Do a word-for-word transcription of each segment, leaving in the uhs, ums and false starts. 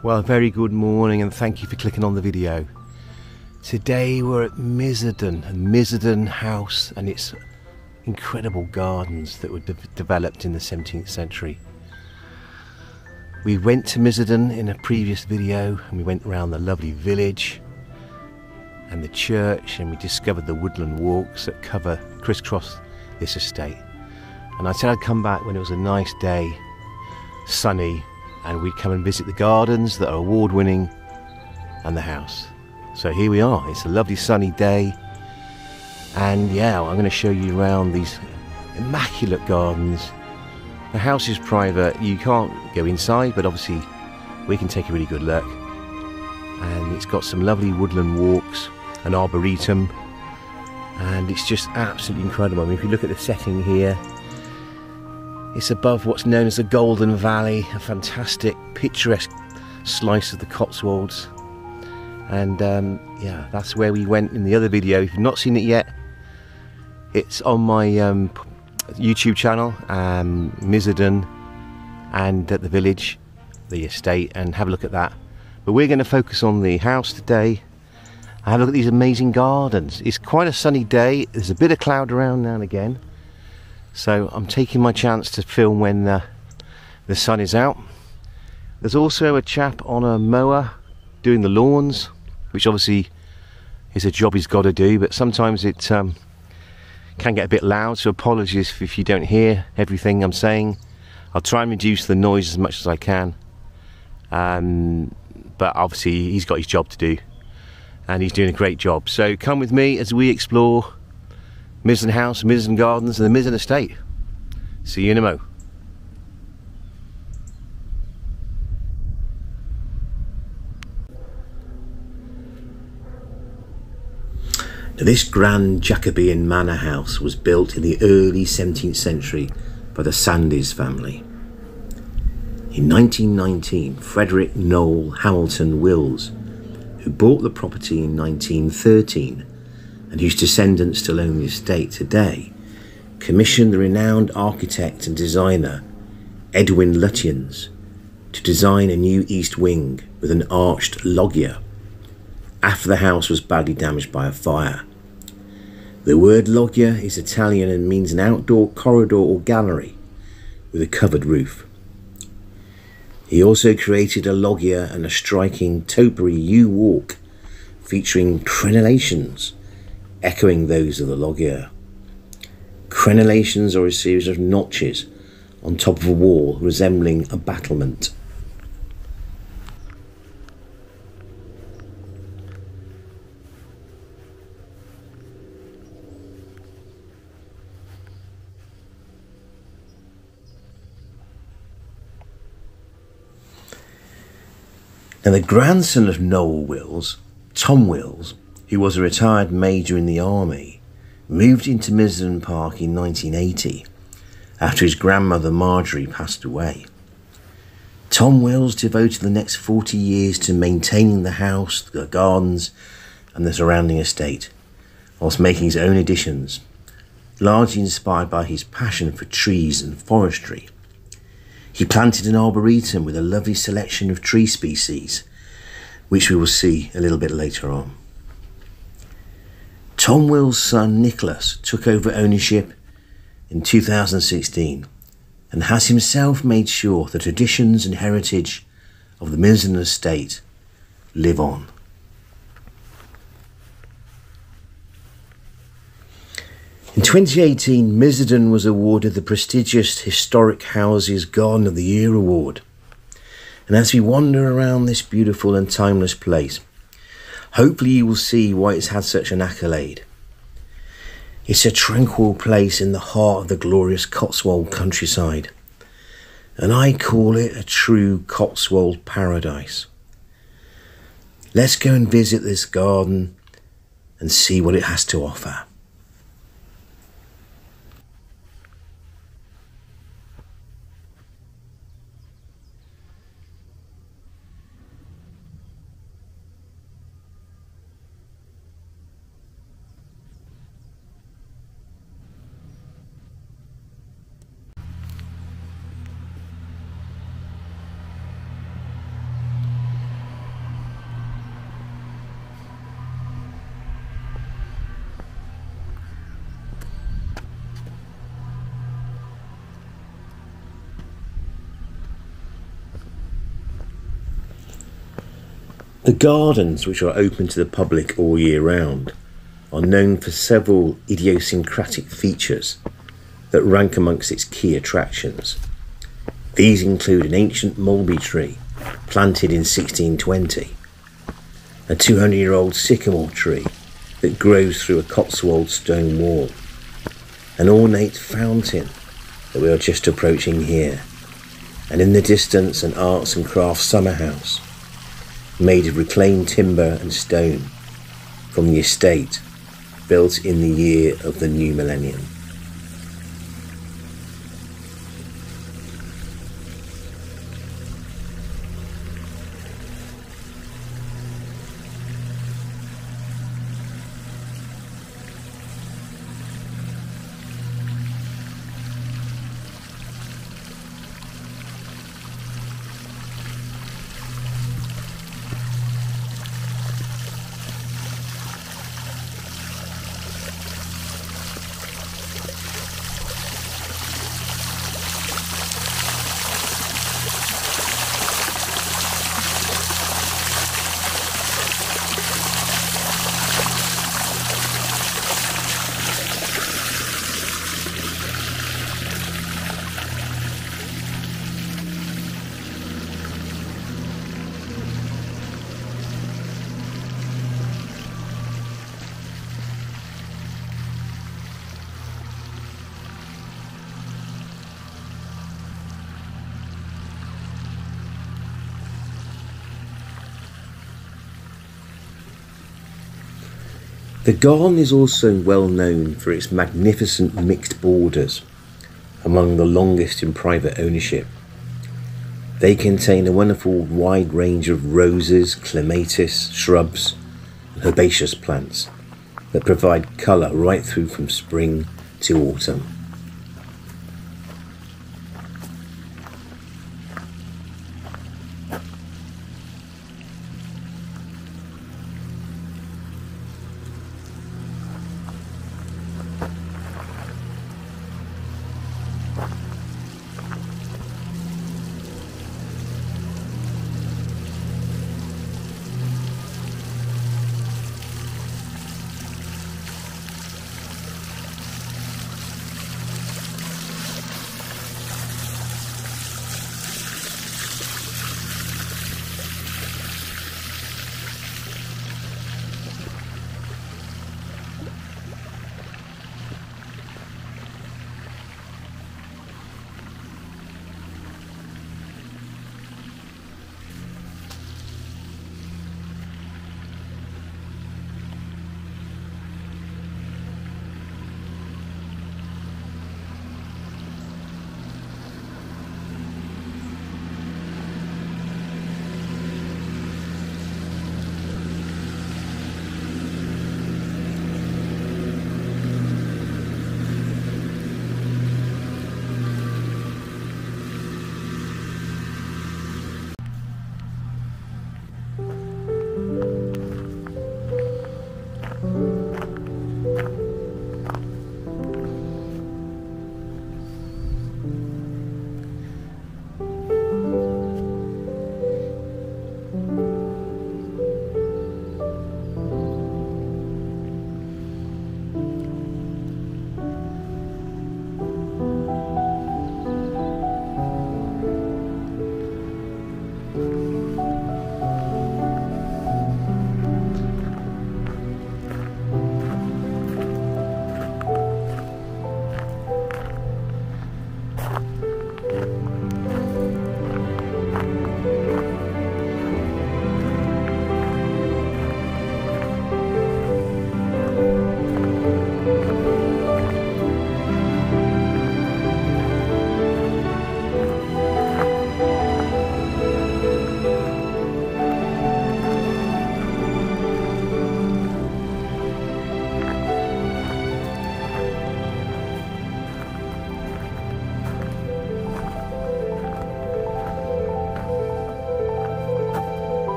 Well, very good morning and thank you for clicking on the video. Today we're at Miserden, Miserden House and its incredible gardens that were de developed in the seventeenth century. We went to Miserden in a previous video and we went around the lovely village and the church and we discovered the woodland walks that cover, crisscross this estate. And I said I'd come back when it was a nice day, sunny, and we'd come and visit the gardens that are award-winning and the house. So here we are. It's a lovely sunny day and yeah, I'm going to show you around these immaculate gardens. The house is private, you can't go inside, but obviously we can take a really good look, and it's got some lovely woodland walks, an arboretum, and it's just absolutely incredible. I mean, if you look at the setting here, it's above what's known as the Golden Valley, a fantastic, picturesque slice of the Cotswolds. And um, yeah, that's where we went in the other video. If you've not seen it yet, it's on my um, YouTube channel, um, Miserden and at the village, the estate, and have a look at that. But we're going to focus on the house today. Have a look at these amazing gardens. It's quite a sunny day. There's a bit of cloud around now and again. So I'm taking my chance to film when the, the sun is out. There's also a chap on a mower doing the lawns, which obviously is a job he's got to do, but sometimes it um, can get a bit loud, so apologies if you don't hear everything I'm saying. I'll try and reduce the noise as much as I can, um, but obviously he's got his job to do and he's doing a great job. So come with me as we explore Miserden House, Miserden Gardens and the Miserden Estate. See you in a mo. Now, this grand Jacobean manor house was built in the early seventeenth century by the Sandys family. In nineteen nineteen, Frederick Noel Hamilton Wills, who bought the property in nineteen thirteen, and whose descendants still own the estate today, commissioned the renowned architect and designer Edwin Lutyens to design a new east wing with an arched loggia after the house was badly damaged by a fire. The word loggia is Italian and means an outdoor corridor or gallery with a covered roof. He also created a loggia and a striking topiary U-walk featuring crenellations, echoing those of the loggia. Crenellations are a series of notches on top of a wall resembling a battlement. Now, the grandson of Noel Wills, Tom Wills, who was a retired major in the army, moved into Miserden Park in nineteen eighty after his grandmother Marjorie passed away. Tom Wills devoted the next forty years to maintaining the house, the gardens and the surrounding estate, whilst making his own additions, largely inspired by his passion for trees and forestry. He planted an arboretum with a lovely selection of tree species, which we will see a little bit later on. Tom Wills' son Nicholas took over ownership in two thousand sixteen and has himself made sure the traditions and heritage of the Miserden estate live on. In twenty eighteen, Miserden was awarded the prestigious Historic Houses Garden of the Year Award. And as we wander around this beautiful and timeless place, hopefully you will see why it's had such an accolade. It's a tranquil place in the heart of the glorious Cotswold countryside, and I call it a true Cotswold paradise. Let's go and visit this garden and see what it has to offer. The gardens, which are open to the public all year round, are known for several idiosyncratic features that rank amongst its key attractions. These include an ancient mulberry tree planted in sixteen twenty, a two hundred year old sycamore tree that grows through a Cotswold stone wall, an ornate fountain that we are just approaching here, and in the distance an arts and crafts summer house made of reclaimed timber and stone from the estate built in the year of the new millennium. The garden is also well known for its magnificent mixed borders, among the longest in private ownership. They contain a wonderful wide range of roses, clematis, shrubs, and herbaceous plants that provide colour right through from spring to autumn.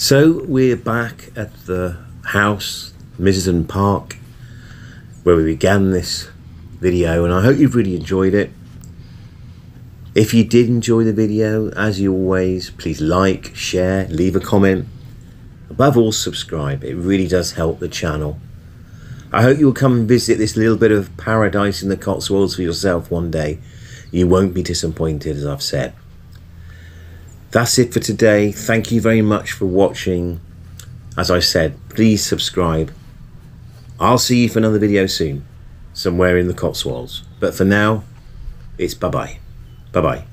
So we're back at the house, Miserden Park, where we began this video, and I hope you've really enjoyed it. If you did enjoy the video, as you always, please like, share, leave a comment. Above all, subscribe. It really does help the channel. I hope you'll come and visit this little bit of paradise in the Cotswolds for yourself one day. You won't be disappointed, as I've said. That's it for today. Thank you very much for watching. As I said, please subscribe. I'll see you for another video soon, somewhere in the Cotswolds. But for now, it's bye-bye. Bye-bye.